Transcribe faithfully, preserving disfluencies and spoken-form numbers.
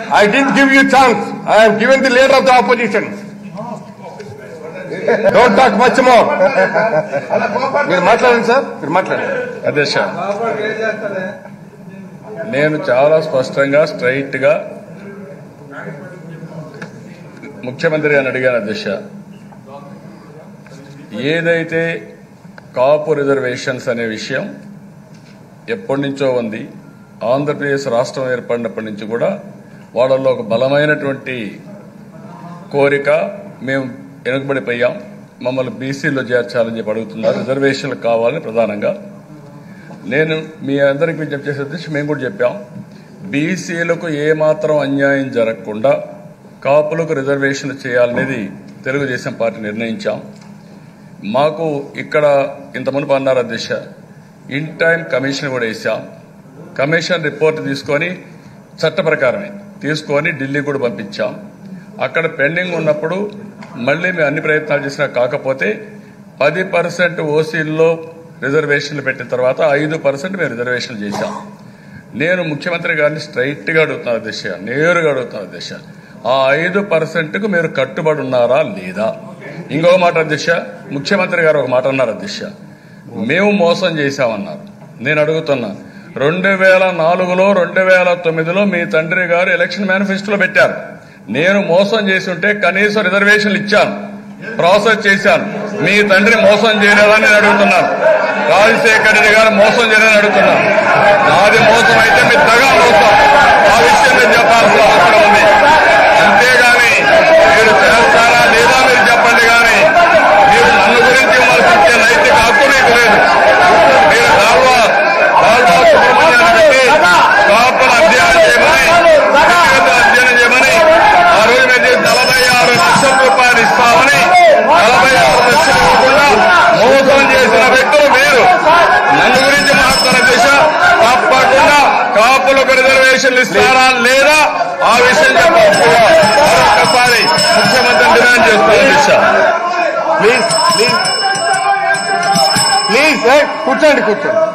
I didn't give you chance. I have given the leader of the opposition. Don't talk much more. మీరు మాట్లాడండి sir, మీరు మాట్లాడండి. అదే sir, నేను చాలా స్పష్టంగా స్ట్రైట్ గా ముఖ్యమంత్రి గారిని అడిగాను. అధ్యక్ష, ఏదైతే కాపు రిజర్వేషన్స్ అనే విషయం ఎప్పటి నుంచో ఉంది, ఆంధ్రప్రదేశ్ రాష్ట్రం ఏర్పడినప్పటి నుంచి కూడా వాళ్ళల్లో ఒక బలమైనటువంటి కోరిక, మేము వెనుకబడిపోయాం, మమ్మల్ని బీసీలో చేర్చాలని చెప్పి అడుగుతున్నారు, రిజర్వేషన్లు కావాలని ప్రధానంగా. నేను మీ అందరికీ విజ్ఞప్తి చేసే ఉద్దేశం, మేము కూడా చెప్పాం, బీసీలకు ఏమాత్రం అన్యాయం జరగకుండా కాపులకు రిజర్వేషన్లు చేయాలనేది తెలుగుదేశం పార్టీ నిర్ణయించాం. మాకు ఇక్కడ ఇంతమంది అన్నారు అధ్యక్ష, ఇన్ టైం కమిషన్ కూడా వేసాం. కమిషన్ రిపోర్ట్ తీసుకొని చట్ట ప్రకారమే తీసుకొని ఢిల్లీ కూడా పంపించాం. అక్కడ పెండింగ్ ఉన్నప్పుడు మళ్ళీ మేము అన్ని ప్రయత్నాలు చేసినా కాకపోతే, పది పర్సెంట్ ఓసీల్లో రిజర్వేషన్లు పెట్టిన తర్వాత ఐదు పర్సెంట్ మేము రిజర్వేషన్లు చేశాం. నేను ముఖ్యమంత్రి గారిని స్ట్రైట్గా అడుగుతున్నాను అధ్యక్ష, నేరుగా అడుగుతున్నాను అధ్యక్ష, ఆ ఐదు పర్సెంట్కు మీరు కట్టుబడి ఉన్నారా లేదా? ఇంకొక మాట అధ్యక్ష, ముఖ్యమంత్రి గారు ఒక మాట అన్నారు అధ్యక్ష, మేము మోసం చేశామన్నారు. నేను అడుగుతున్నా, రెండు వేల నాలుగులో రెండు వేల తొమ్మిదిలో మీ తండ్రి గారు ఎలక్షన్ మేనిఫెస్టోలో పెట్టారు, నేను మోసం చేసి ఉంటే కనీసం రిజర్వేషన్లు ఇచ్చాను, ప్రాసెస్ చేశాను. మీ తండ్రి మోసం చేయలేదని నేను అడుగుతున్నాను. రాజశేఖర రెడ్డి గారు మోసం చేయలేదని అడుగుతున్నాను. నాది మోసం అయితే మీ తగా మోసం, ఆ విషయం నేను చెప్పాల్సిన అవసరం ఉంది. అంతేగాని మీరు చేస్తారా లేదా మీరు చెప్పండి, కానీ మీరు నన్ను గురించి విమర్శించే నైతిక హక్కు మీకు లేదు. మీరు దాల్వా దాల్వా సుబ్రహ్మణ్యాన్ని పెట్టి కాపుల అధ్యయనం చేయమని అధ్యయనం చేయమని ఆ రోజు మేము నలభై ఆరు లక్షల రూపాయలు ఇస్తామని, నలభై ఆరు లక్షలు ఇవ్వకుండా మోసం చేసిన వ్యక్తులు మీరు. నన్ను గురించి మాట్లాడే దిశ, తప్పకుండా కాపులకు రిజర్వేషన్లు ఇస్తారా లేదా ఆ విషయం చెప్పకుండా మరొకసారి ముఖ్యమంత్రిని డిమాండ్ చేస్తున్నారు దిశ. ప్లీజ్ ప్లీజ్ ప్లీజ్ కూర్చోండి కూర్చోండి.